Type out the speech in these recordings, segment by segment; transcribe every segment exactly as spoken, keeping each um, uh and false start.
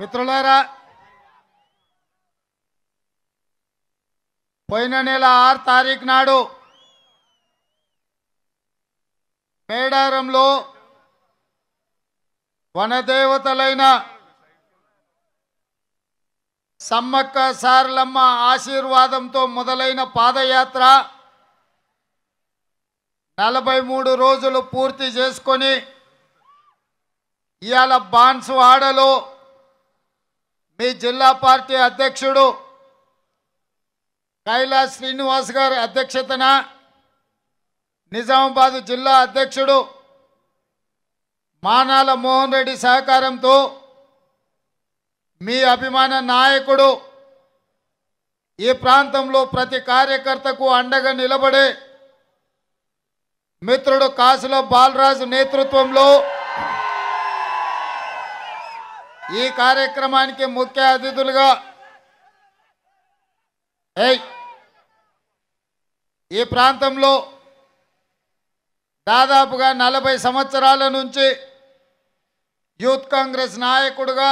మిత్రులారా పోయిన నెల ఆరు తారీఖు నాడు మేడారంలో వనదేవతలైన సమ్మక్క సారలమ్మ ఆశీర్వాదంతో మొదలైన పాదయాత్ర నలభై మూడు రోజులు పూర్తి చేసుకొని ఇయాల బాన్సువాడలో మీ జిల్లా పార్టీ అధ్యక్షుడు కైలాస్ శ్రీనివాస్ గారి అధ్యక్షతన నిజామాబాద్ జిల్లా అధ్యక్షుడు మానాల మోహన్ రెడ్డి సహకారంతో మీ అభిమాన నాయకుడు ఈ ప్రాంతంలో ప్రతి కార్యకర్తకు అండగా నిలబడే మిత్రుడు కాసుల బాలరాజ్ నేతృత్వంలో ఈ కార్యక్రమానికి ముఖ్య అతిథులుగా ఈ ప్రాంతంలో దాదాపుగా నలభై సంవత్సరాల నుంచి యూత్ కాంగ్రెస్ నాయకుడుగా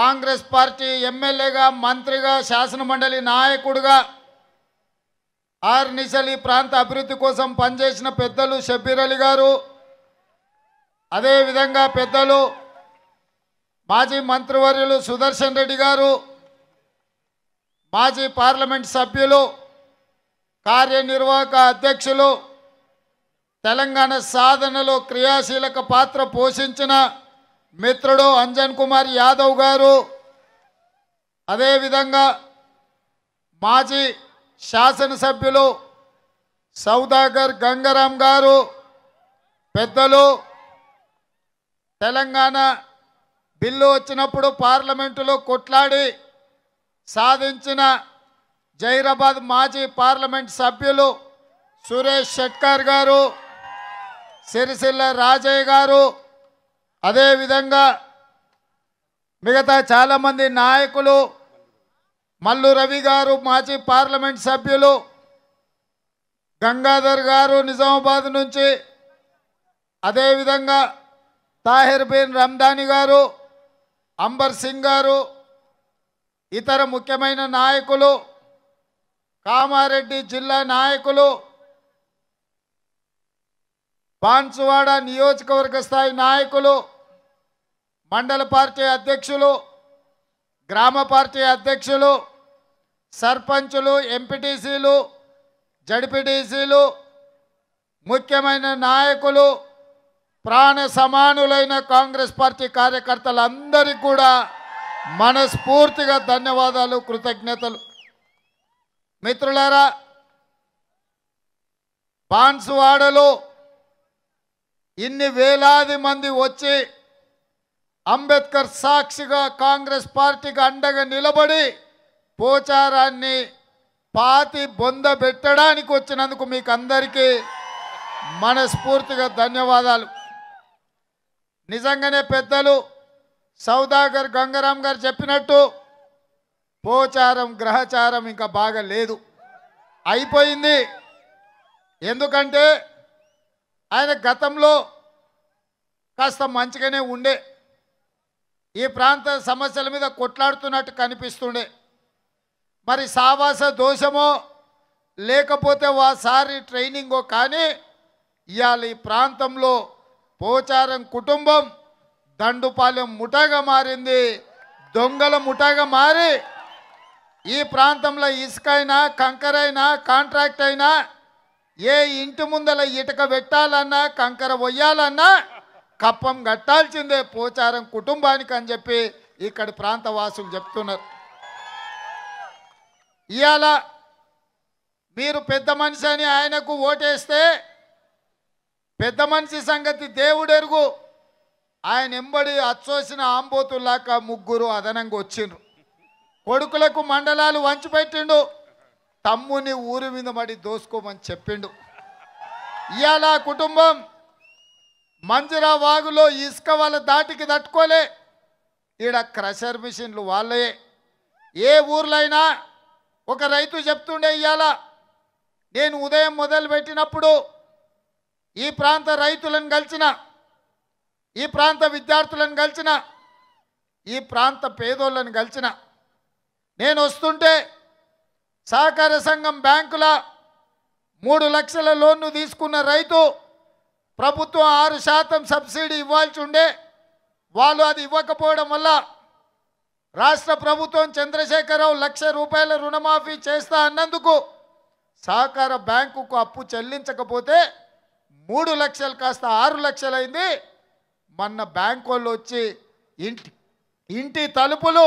కాంగ్రెస్ పార్టీ ఎమ్మెల్యేగా మంత్రిగా శాసనమండలి నాయకుడుగా ఆర్నిశలి ప్రాంత అభివృద్ధి కోసం పనిచేసిన పెద్దలు షబ్బీర్ అలీ గారు, అదేవిధంగా పెద్దలు మాజీ మంత్రివర్యులు సుదర్శన్ రెడ్డి గారు, మాజీ పార్లమెంట్ సభ్యులు, కార్యనిర్వాహక అధ్యక్షులు, తెలంగాణ సాధనలో క్రియాశీలక పాత్ర పోషించిన మిత్రుడు అంజన్ కుమార్ యాదవ్ గారు, అదేవిధంగా మాజీ శాసనసభ్యులు సౌదాగర్ గంగారాం గారు, పెద్దలు తెలంగాణ బిల్లు వచ్చినప్పుడు పార్లమెంటులో కొట్లాడి సాధించిన జైరాబాద్ మాజీ పార్లమెంట్ సభ్యులు సురేష్ శెట్కర్ గారు, సిరిసిల్ల రాజయ్య గారు, అదేవిధంగా మిగతా చాలామంది నాయకులు, మల్లు రవి గారు మాజీ పార్లమెంట్ సభ్యులు, గంగాధర్ గారు నిజామాబాద్ నుంచి, అదేవిధంగా తాహిర్ బిన్ రమ్దాని గారు, అంబర్ సింగ్ గారు, ఇతర ముఖ్యమైన నాయకులు, కామారెడ్డి జిల్లా నాయకులు, బాన్సువాడ నియోజకవర్గ స్థాయి నాయకులు, మండల పార్టీ అధ్యక్షులు, గ్రామ పార్టీ అధ్యక్షులు, సర్పంచులు, ఎంపీటీసీలు, జడ్పీటీసీలు, ముఖ్యమైన నాయకులు, ప్రాణ సమానులైన కాంగ్రెస్ పార్టీ కార్యకర్తలందరికీ కూడా మనస్ఫూర్తిగా ధన్యవాదాలు, కృతజ్ఞతలు. మిత్రులారా, బాన్సువాడలో ఇన్ని వేలాది మంది వచ్చి అంబేద్కర్ సాక్షిగా కాంగ్రెస్ పార్టీకి అండగా నిలబడి పోచారాన్ని పాతి బొందబెట్టడానికి వచ్చినందుకు మీకు అందరికీ మనస్ఫూర్తిగా ధన్యవాదాలు. నిజంగానే పెద్దలు సౌదాగర్ గంగారాం గారు చెప్పినట్టు పోచారం గ్రహచారం ఇంకా బాగా లేదు, అయిపోయింది. ఎందుకంటే ఆయన గతంలో కాస్త మంచిగానే ఉండే, ఈ ప్రాంత సమస్యల మీద కొట్లాడుతున్నట్టు కనిపిస్తుండే. మరి సావాస దోషమో లేకపోతే వాసారి ట్రైనింగో కానీ ఇవాళ ఈ ప్రాంతంలో పోచారం కుటుంబం దండుపాలెం ముఠాగా మారింది, దొంగల ముఠాగా మారి ఈ ప్రాంతంలో ఇసుకైనా కంకరైనా కాంట్రాక్ట్ అయినా ఏ ఇంటి ముందల ఇటుక పెట్టాలన్నా కంకర వయ్యాలన్నా కప్పం కట్టాల్సిందే పోచారం కుటుంబానికి అని చెప్పి ఇక్కడి ప్రాంత వాసులు చెప్తున్నారు. ఇవాళ మీరు పెద్ద మనిషి అని ఆయనకు ఓటేస్తే పెద్ద మనిషి సంగతి దేవుడెరుగు, ఆయన ఎంబడి అచ్చోసిన ఆంబోతుల్లాక ముగ్గురు అదనంగా వచ్చిండ్రు, కొడుకులకు మండలాలు వంచిపెట్టిండు, తమ్ముని ఊరి మీద మడి దోసుకోమని చెప్పిండు. ఇవాళ కుటుంబం మంజరా వాగులో ఇసుక వాళ్ళ దాటికి తట్టుకోలే, ఈడ క్రషర్ మిషన్లు వాళ్ళే. ఏ ఊర్లైనా ఒక రైతు చెప్తుండే, ఇవాళ నేను ఉదయం మొదలు పెట్టినప్పుడు ఈ ప్రాంత రైతులను కలిసిన, ఈ ప్రాంత విద్యార్థులను కలిసిన, ఈ ప్రాంత పేదోళ్ళని కలిసిన నేను వస్తుంటే సహకార సంఘం బ్యాంకుల మూడు లక్షల లోన్ తీసుకున్న రైతు ప్రభుత్వం ఆరు శాతం సబ్సిడీ ఇవ్వాల్సి ఉండే వాళ్ళు అది ఇవ్వకపోవడం వల్ల రాష్ట్ర ప్రభుత్వం చంద్రశేఖరరావు లక్ష రూపాయల రుణమాఫీ చేస్తా అన్నందుకు సహకార బ్యాంకుకు అప్పు చెల్లించకపోతే మూడు లక్షలు కాస్త ఆరు లక్షలైంది. మొన్న బ్యాంకు వాళ్ళు వచ్చి ఇంటి ఇంటి తలుపులు,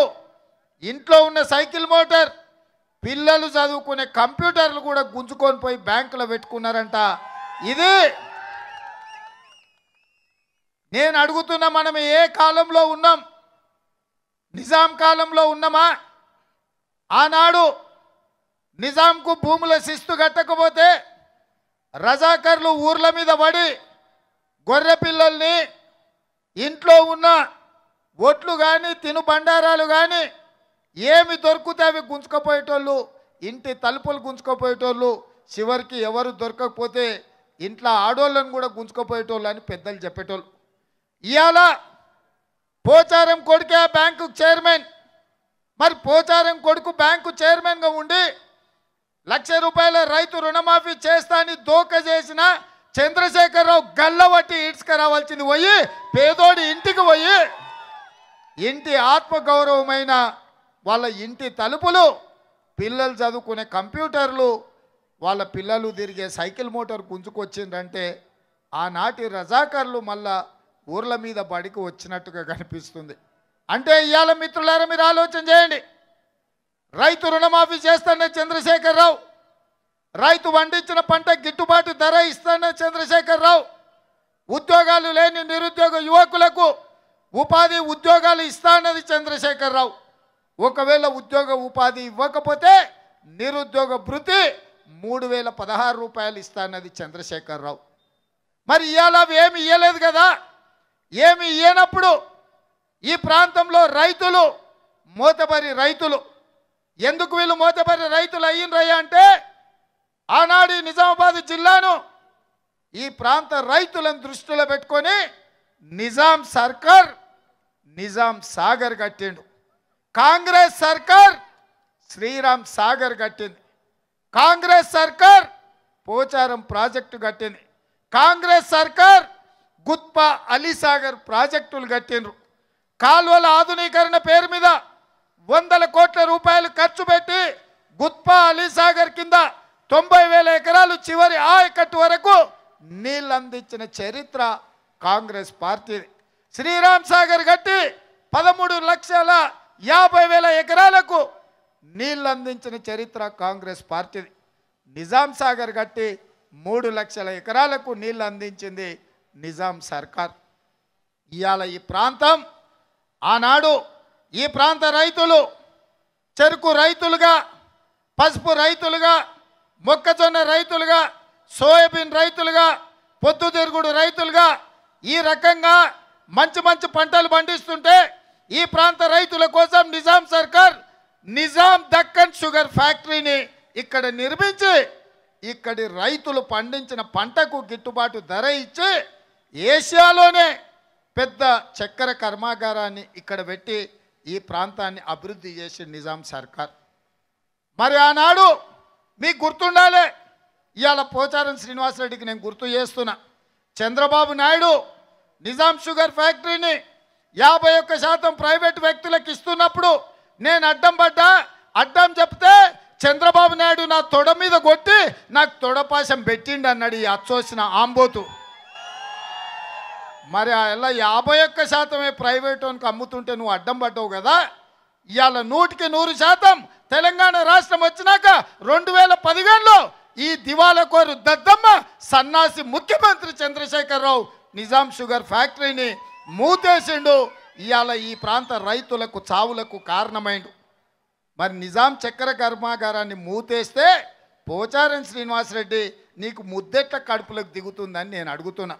ఇంట్లో ఉన్న సైకిల్ మోటార్, పిల్లలు చదువుకునే కంప్యూటర్లు కూడా గుంజుకొని పోయి బ్యాంకులో పెట్టుకున్నారంట. ఇది నేను అడుగుతున్నా, మనం ఏ కాలంలో ఉన్నాం? నిజాం కాలంలో ఉన్నామా? ఆనాడు నిజాంకు భూముల శిస్తు కట్టకపోతే రజాకర్లు ఊర్ల మీద పడి గొర్రె పిల్లల్ని, ఇంట్లో ఉన్న ఒట్లు కానీ తినుబండారాలు కానీ ఏమి దొరికితే అవి గుంజుకపోయేటోళ్ళు, ఇంటి తలుపులు గుంజుకపోయేటోళ్ళు, చివరికి ఎవరు దొరకకపోతే ఇంట్లో ఆడోళ్ళను కూడా గుంజుకపోయేటోళ్ళు అని పెద్దలు చెప్పేటోళ్ళు. ఇవాళ పోచారం కొడుకే ఆ బ్యాంకు చైర్మన్. మరి పోచారం కొడుకు బ్యాంకు చైర్మన్గా ఉండి లక్ష రూపాయల రైతు రుణమాఫీ చేస్తా అని దోక చేసిన చంద్రశేఖరరావు గల్లవట్టి ఈడ్చుకురావాల్సింది పోయి పేదోడి ఇంటికి పోయి ఇంటి ఆత్మగౌరవమైన వాళ్ళ ఇంటి తలుపులు, పిల్లలు చదువుకునే కంప్యూటర్లు, వాళ్ళ పిల్లలు తిరిగే సైకిల్ మోటార్ గుంజుకొచ్చిందంటే ఆనాటి రజాకర్లు మళ్ళా ఊర్ల మీద బడికి వచ్చినట్టుగా కనిపిస్తుంది. అంటే ఇవాళ మిత్రులారా మీరు ఆలోచన చేయండి. రైతు రుణమాఫీ చేస్తానే చంద్రశేఖరరావు, రైతు పండించిన పంట గిట్టుబాటు ధర ఇస్తానే చంద్రశేఖరరావు, ఉద్యోగాలు లేని నిరుద్యోగ యువకులకు ఉపాధి ఉద్యోగాలు ఇస్తానది చంద్రశేఖరరావు. ఒకవేళ ఉద్యోగ ఉపాధి ఇవ్వకపోతే నిరుద్యోగ భృతి మూడు వేల పదహారు రూపాయలు ఇస్తానది చంద్రశేఖరరావు. మరి ఇవాళ అవి ఏమి ఇవ్వలేదు కదా. ఏమి ఇవ్వనప్పుడు ఈ ప్రాంతంలో రైతులు, మోతబరి రైతులు, ఎందుకు వీళ్ళు మోతబరి రైతులు అయ్యిండ్రయ్యా అంటే ఆనాడు నిజామాబాద్ జిల్లాను ఈ ప్రాంత రైతులను దృష్టిలో పెట్టుకొని నిజాం సర్కార్ నిజాం సాగర్ కట్టిండు, కాంగ్రెస్ సర్కార్ శ్రీరామ్ సాగర్ కట్టింది, కాంగ్రెస్ సర్కార్ పోచారం ప్రాజెక్టు కట్టింది, కాంగ్రెస్ సర్కార్ గుత్ప అలీ సాగర్ ప్రాజెక్టులు కట్టిండ్రు. కాల్వల ఆధునీకరణ పేరు మీద వందల కోట్ల రూపాయలు ఖర్చు పెట్టి గుత్ప అలీ సాగర్ కింద తొంభై వేల ఎకరాలు చివరి ఆయకట్టు వరకు నీళ్ళు అందించిన చరిత్ర కాంగ్రెస్ పార్టీది. శ్రీరామ్ సాగర్ కట్టి పదమూడు లక్షల యాభై వేల ఎకరాలకు నీళ్ళు అందించిన చరిత్ర కాంగ్రెస్ పార్టీది. నిజాం సాగర్ కట్టి మూడు లక్షల ఎకరాలకు నీళ్ళు అందించింది నిజాం సర్కార్. ఇవాళ ఈ ప్రాంతం ఆనాడు ఈ ప్రాంత రైతులు చెరుకు రైతులుగా, పసుపు రైతులుగా, మొక్కజొన్న రైతులుగా, సోయాబీన్ రైతులుగా, పొద్దుతిరుగుడు రైతులుగా ఈ రకంగా మంచి మంచి పంటలు పండిస్తుంటే ఈ ప్రాంత రైతుల కోసం నిజాం సర్కార్ నిజాం దక్కన్ షుగర్ ఫ్యాక్టరీని ఇక్కడ నిర్మించి ఇక్కడి రైతులు పండించిన పంటకు గిట్టుబాటు ధర ఇచ్చి ఏషియాలోనే పెద్ద చక్కెర కర్మాగారాన్ని ఇక్కడ పెట్టి ఈ ప్రాంతాన్ని అభివృద్ధి చేసి నిజాం సర్కార్. మరి ఆనాడు మీకు గుర్తుండాలి. ఇవాళ పోచారం శ్రీనివాసరెడ్డికి నేను గుర్తు చేస్తున్నా, చంద్రబాబు నాయుడు నిజాం షుగర్ ఫ్యాక్టరీని యాభై ఒక్క శాతం ప్రైవేటు వ్యక్తులకు ఇస్తున్నప్పుడు నేను అడ్డం పడ్డా. అడ్డం చెప్తే చంద్రబాబు నాయుడు నా తొడ మీద కొట్టి నాకు తొడపాశం పెట్టిండి అన్నాడు ఈ అచ్చోసిన ఆంబోతు. మరి అలా యాభై ఒక్క శాతమే ప్రైవేట్ వానికి అమ్ముతుంటే నువ్వు అడ్డం పడ్డావు కదా. ఇవాళ నూటికి నూరు శాతం తెలంగాణ రాష్ట్రం వచ్చినాక రెండు వేల పదిహేనులో ఈ దివాలా కోరు దద్దమ్మ సన్నాసి ముఖ్యమంత్రి చంద్రశేఖరరావు నిజాం షుగర్ ఫ్యాక్టరీని మూతేసిండు. ఇవాళ ఈ ప్రాంత రైతులకు చావులకు కారణమైండు. మరి నిజాం చక్కెర కర్మాగారాన్ని మూతేస్తే పోచారం శ్రీనివాసరెడ్డి నీకు ముద్దెట్ల కడుపులకు దిగుతుందని నేను అడుగుతున్నా.